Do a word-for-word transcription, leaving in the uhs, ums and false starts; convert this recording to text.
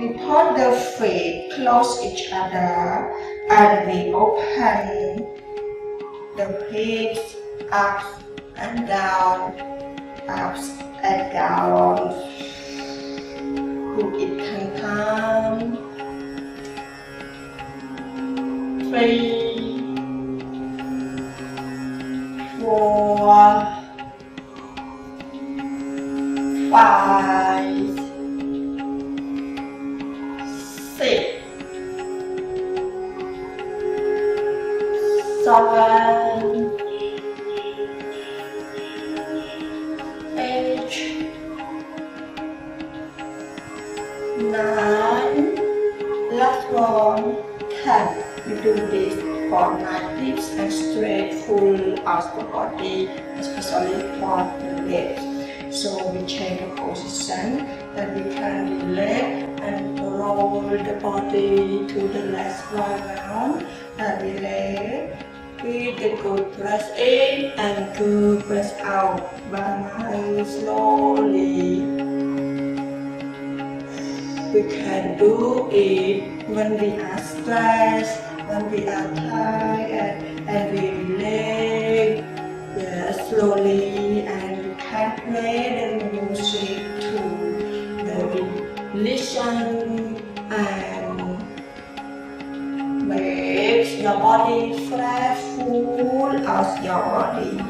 we put the feet close each other and we open the hips up and down, up and down. Who it can come. Three, four, five, six, seven, eight, nine, last one, ten. We do this for nine dips and straight full out the body, especially for the legs. So we change the position, then we can relax and roll the body to the left, right round and relax. Breathe the good breath in and good breath out. Balance slowly. We can do it when we are stressed, when we are tired, and we relax. Yeah, slowly and and play the music to the listen and make your body fresh, full of your body.